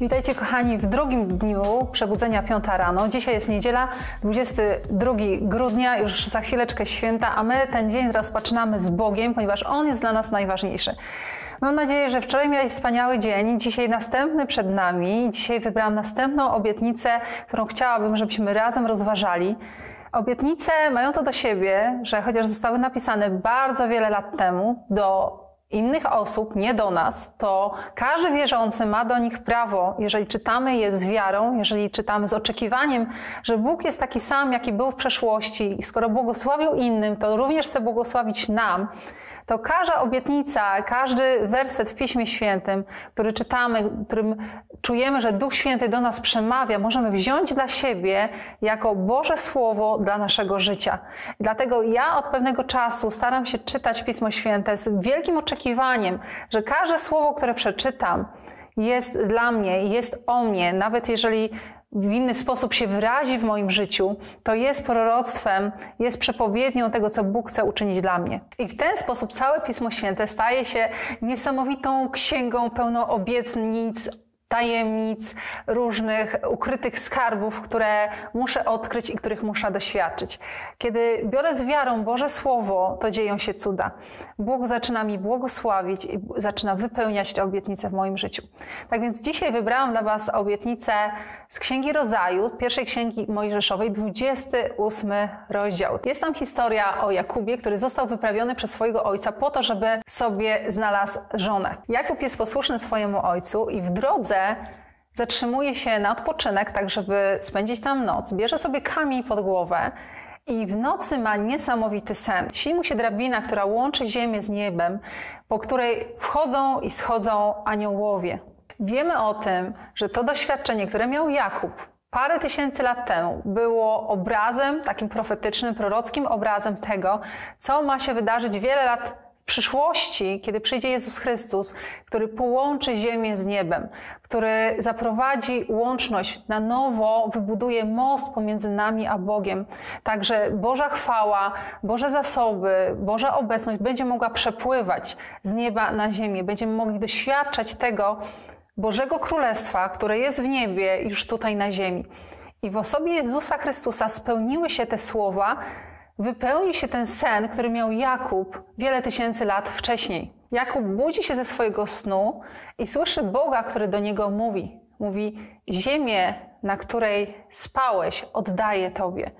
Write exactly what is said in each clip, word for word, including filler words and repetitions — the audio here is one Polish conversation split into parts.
Witajcie kochani w drugim dniu Przebudzenia piąta rano. Dzisiaj jest niedziela, dwudziestego drugiego grudnia, już za chwileczkę święta, a my ten dzień rozpoczynamy z Bogiem, ponieważ On jest dla nas najważniejszy. Mam nadzieję, że wczoraj miałeś wspaniały dzień, dzisiaj następny przed nami. Dzisiaj wybrałam następną obietnicę, którą chciałabym, żebyśmy razem rozważali. Obietnice mają to do siebie, że chociaż zostały napisane bardzo wiele lat temu do innych osób, nie do nas, to każdy wierzący ma do nich prawo, jeżeli czytamy je z wiarą, jeżeli czytamy z oczekiwaniem, że Bóg jest taki sam, jaki był w przeszłości i skoro błogosławił innym, to również chce błogosławić nam, to każda obietnica, każdy werset w Piśmie Świętym, który czytamy, którym czujemy, że Duch Święty do nas przemawia, możemy wziąć dla siebie jako Boże Słowo dla naszego życia. Dlatego ja od pewnego czasu staram się czytać Pismo Święte z wielkim oczekiwaniem, że każde słowo, które przeczytam, jest dla mnie, jest o mnie, nawet jeżeli w inny sposób się wyrazi w moim życiu, to jest proroctwem, jest przepowiednią tego, co Bóg chce uczynić dla mnie. I w ten sposób całe Pismo Święte staje się niesamowitą księgą pełną obietnic, tajemnic, różnych ukrytych skarbów, które muszę odkryć i których muszę doświadczyć. Kiedy biorę z wiarą Boże Słowo, to dzieją się cuda. Bóg zaczyna mi błogosławić i zaczyna wypełniać te obietnice w moim życiu. Tak więc dzisiaj wybrałam dla Was obietnicę z Księgi Rodzaju, pierwszej Księgi Mojżeszowej, dwudziesty ósmy rozdział. Jest tam historia o Jakubie, który został wyprawiony przez swojego ojca po to, żeby sobie znalazł żonę. Jakub jest posłuszny swojemu ojcu i w drodze zatrzymuje się na odpoczynek, tak żeby spędzić tam noc. Bierze sobie kamień pod głowę i w nocy ma niesamowity sen. Śni mu się drabina, która łączy ziemię z niebem, po której wchodzą i schodzą aniołowie. Wiemy o tym, że to doświadczenie, które miał Jakub parę tysięcy lat temu, było obrazem, takim profetycznym, prorockim obrazem tego, co ma się wydarzyć wiele lat w przyszłości, kiedy przyjdzie Jezus Chrystus, który połączy ziemię z niebem, który zaprowadzi łączność, na nowo wybuduje most pomiędzy nami a Bogiem. Także Boża chwała, Boże zasoby, Boża obecność będzie mogła przepływać z nieba na ziemię. Będziemy mogli doświadczać tego Bożego Królestwa, które jest w niebie, już tutaj na ziemi. I w osobie Jezusa Chrystusa spełniły się te słowa, wypełnił się ten sen, który miał Jakub wiele tysięcy lat wcześniej. Jakub budzi się ze swojego snu i słyszy Boga, który do niego mówi. Mówi, ziemię, na której spałeś, oddaję Tobie.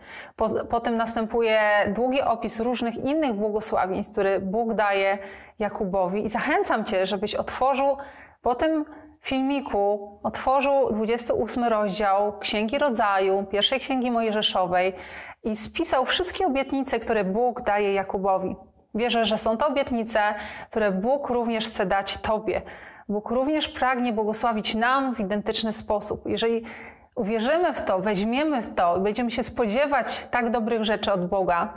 Potem następuje długi opis różnych innych błogosławieństw, które Bóg daje Jakubowi. I zachęcam Cię, żebyś otworzył po tym filmiku, otworzył dwudziesty ósmy rozdział Księgi Rodzaju, pierwszej Księgi Mojżeszowej, i spisał wszystkie obietnice, które Bóg daje Jakubowi. Wierzę, że są to obietnice, które Bóg również chce dać Tobie. Bóg również pragnie błogosławić nam w identyczny sposób. Jeżeli uwierzymy w to, weźmiemy w to i będziemy się spodziewać tak dobrych rzeczy od Boga,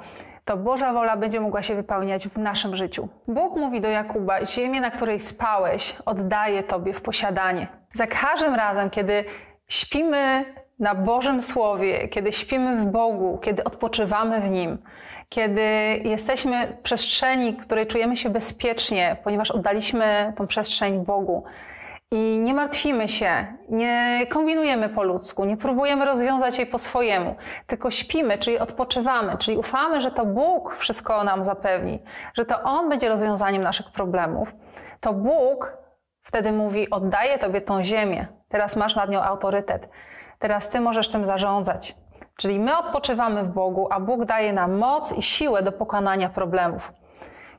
to Boża wola będzie mogła się wypełniać w naszym życiu. Bóg mówi do Jakuba, ziemię, na której spałeś, oddaję Tobie w posiadanie. Za każdym razem, kiedy śpimy na Bożym Słowie, kiedy śpimy w Bogu, kiedy odpoczywamy w Nim, kiedy jesteśmy w przestrzeni, w której czujemy się bezpiecznie, ponieważ oddaliśmy tą przestrzeń Bogu i nie martwimy się, nie kombinujemy po ludzku, nie próbujemy rozwiązać jej po swojemu, tylko śpimy, czyli odpoczywamy, czyli ufamy, że to Bóg wszystko nam zapewni, że to On będzie rozwiązaniem naszych problemów, to Bóg wtedy mówi, oddaję Tobie tą ziemię, teraz masz nad nią autorytet. Teraz Ty możesz tym zarządzać. Czyli my odpoczywamy w Bogu, a Bóg daje nam moc i siłę do pokonania problemów.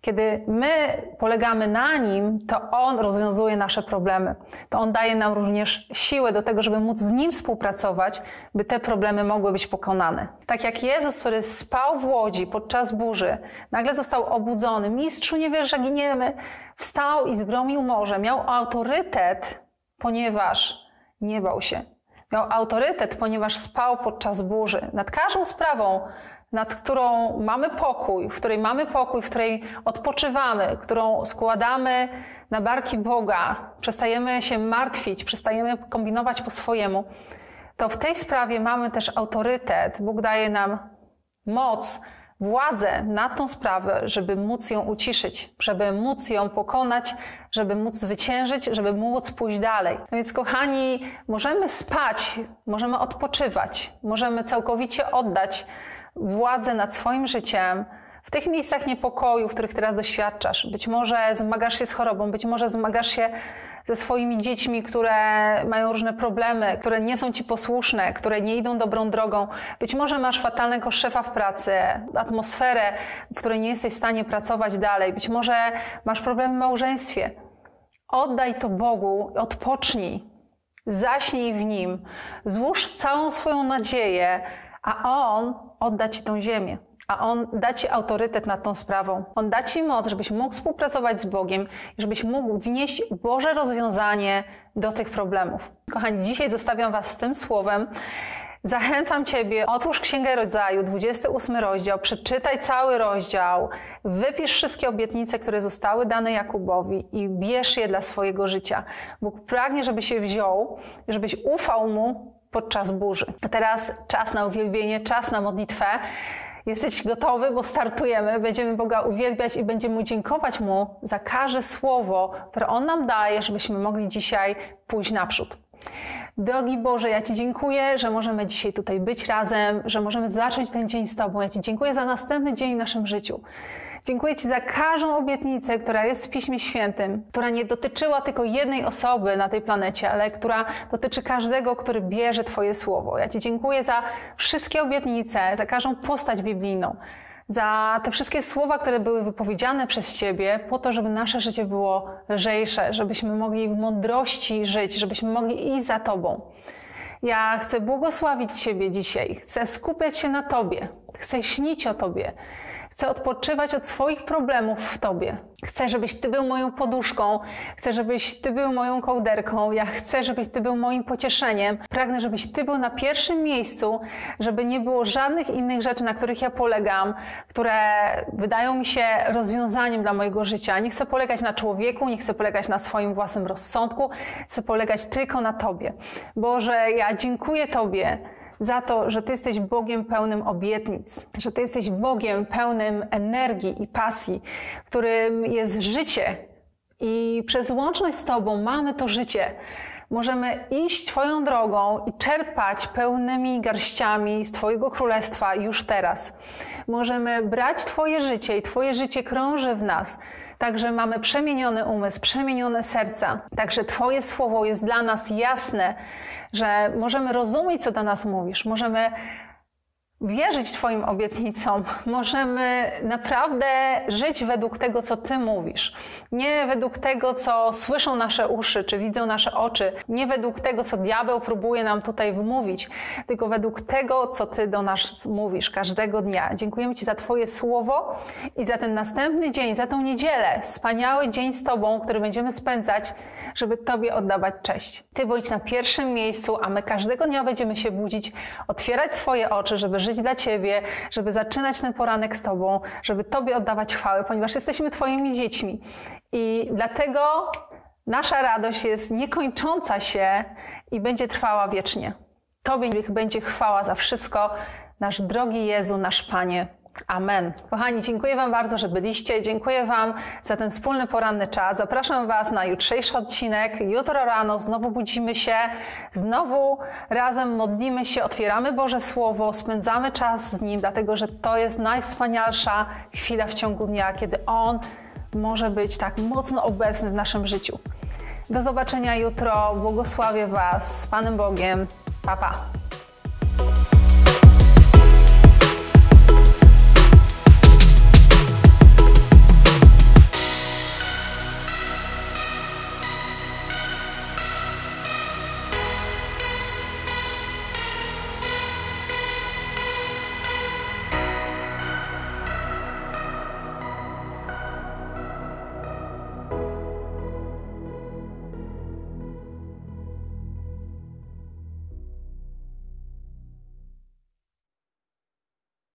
Kiedy my polegamy na Nim, to On rozwiązuje nasze problemy. To On daje nam również siłę do tego, żeby móc z Nim współpracować, by te problemy mogły być pokonane. Tak jak Jezus, który spał w łodzi podczas burzy, nagle został obudzony. Mistrzu, nie wiesz, że giniemy. Wstał i zgromił morze. Miał autorytet, ponieważ nie bał się. Miał autorytet, ponieważ spał podczas burzy. Nad każdą sprawą, nad którą mamy pokój, w której mamy pokój, w której odpoczywamy, którą składamy na barki Boga, przestajemy się martwić, przestajemy kombinować po swojemu, to w tej sprawie mamy też autorytet. Bóg daje nam moc, władzę na tą sprawę, żeby móc ją uciszyć, żeby móc ją pokonać, żeby móc zwyciężyć, żeby móc pójść dalej. No więc kochani, możemy spać, możemy odpoczywać, możemy całkowicie oddać władzę nad swoim życiem w tych miejscach niepokoju, w których teraz doświadczasz. Być może zmagasz się z chorobą, być może zmagasz się ze swoimi dziećmi, które mają różne problemy, które nie są ci posłuszne, które nie idą dobrą drogą. Być może masz fatalnego szefa w pracy, atmosferę, w której nie jesteś w stanie pracować dalej. Być może masz problemy w małżeństwie. Oddaj to Bogu, odpocznij, zaśnij w Nim, złóż całą swoją nadzieję, a On odda ci tą ziemię. A On da ci autorytet nad tą sprawą. On da ci moc, żebyś mógł współpracować z Bogiem i żebyś mógł wnieść Boże rozwiązanie do tych problemów. Kochani, dzisiaj zostawiam Was z tym słowem. Zachęcam Ciebie, otwórz Księgę Rodzaju, dwudziesty ósmy rozdział, przeczytaj cały rozdział, wypisz wszystkie obietnice, które zostały dane Jakubowi i bierz je dla swojego życia. Bóg pragnie, żebyś je wziął, żebyś ufał Mu podczas burzy. A teraz czas na uwielbienie, czas na modlitwę. Jesteś gotowy, bo startujemy, będziemy Boga uwielbiać i będziemy Mu dziękować Mu za każde słowo, które On nam daje, żebyśmy mogli dzisiaj pójść naprzód. Drogi Boże, ja Ci dziękuję, że możemy dzisiaj tutaj być razem, że możemy zacząć ten dzień z Tobą. Ja Ci dziękuję za następny dzień w naszym życiu. Dziękuję Ci za każdą obietnicę, która jest w Piśmie Świętym, która nie dotyczyła tylko jednej osoby na tej planecie, ale która dotyczy każdego, który bierze Twoje słowo. Ja Ci dziękuję za wszystkie obietnice, za każdą postać biblijną, za te wszystkie słowa, które były wypowiedziane przez Ciebie, po to, żeby nasze życie było lżejsze, żebyśmy mogli w mądrości żyć, żebyśmy mogli iść za Tobą. Ja chcę błogosławić Ciebie dzisiaj, chcę skupiać się na Tobie, chcę śnić o Tobie, chcę odpoczywać od swoich problemów w Tobie. Chcę, żebyś Ty był moją poduszką, chcę, żebyś Ty był moją kołderką, ja chcę, żebyś Ty był moim pocieszeniem. Pragnę, żebyś Ty był na pierwszym miejscu, żeby nie było żadnych innych rzeczy, na których ja polegam, które wydają mi się rozwiązaniem dla mojego życia. Nie chcę polegać na człowieku, nie chcę polegać na swoim własnym rozsądku, chcę polegać tylko na Tobie. Boże, ja dziękuję Tobie za to, że Ty jesteś Bogiem pełnym obietnic, że Ty jesteś Bogiem pełnym energii i pasji, którym jest życie i przez łączność z Tobą mamy to życie. Możemy iść Twoją drogą i czerpać pełnymi garściami z Twojego Królestwa już teraz. Możemy brać Twoje życie i Twoje życie krąży w nas. Także mamy przemieniony umysł, przemienione serca. Także Twoje słowo jest dla nas jasne, że możemy rozumieć, co do nas mówisz. Możemy wierzyć Twoim obietnicom. Możemy naprawdę żyć według tego, co Ty mówisz. Nie według tego, co słyszą nasze uszy, czy widzą nasze oczy. Nie według tego, co diabeł próbuje nam tutaj wmówić, tylko według tego, co Ty do nas mówisz każdego dnia. Dziękujemy Ci za Twoje słowo i za ten następny dzień, za tą niedzielę, wspaniały dzień z Tobą, który będziemy spędzać, żeby Tobie oddawać cześć. Ty bądź na pierwszym miejscu, a my każdego dnia będziemy się budzić, otwierać swoje oczy, żeby żyć dla Ciebie, żeby zaczynać ten poranek z Tobą, żeby Tobie oddawać chwałę, ponieważ jesteśmy Twoimi dziećmi. I dlatego nasza radość jest niekończąca się i będzie trwała wiecznie. Tobie niech będzie chwała za wszystko, nasz drogi Jezu, nasz Panie. Amen. Kochani, dziękuję Wam bardzo, że byliście. Dziękuję Wam za ten wspólny poranny czas. Zapraszam Was na jutrzejszy odcinek. Jutro rano znowu budzimy się, znowu razem modlimy się, otwieramy Boże Słowo, spędzamy czas z Nim, dlatego że to jest najwspanialsza chwila w ciągu dnia, kiedy On może być tak mocno obecny w naszym życiu. Do zobaczenia jutro. Błogosławię Was z Panem Bogiem. Pa, pa.